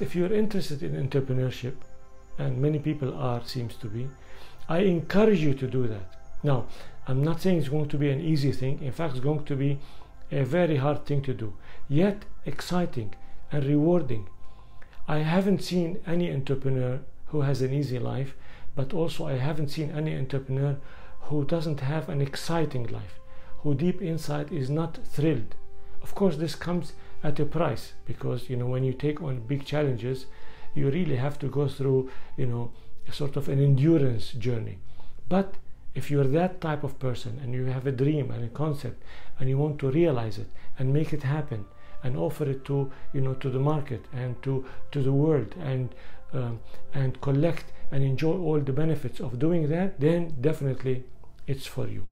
if you're interested in entrepreneurship, and many people are, seems to be, I encourage you to do that. Now, I'm not saying it's going to be an easy thing. In fact, it's going to be a very hard thing to do, yet exciting and rewarding. I haven't seen any entrepreneur who has an easy life, but also I haven't seen any entrepreneur who doesn't have an exciting life, who deep inside is not thrilled. Of course, this comes at a price, because when you take on big challenges, you really have to go through a sort of an endurance journey. But if you're that type of person and you have a dream and a concept and you want to realize it and make it happen and offer it to to the market and to the world, and collect and enjoy all the benefits of doing that, then definitely it's for you.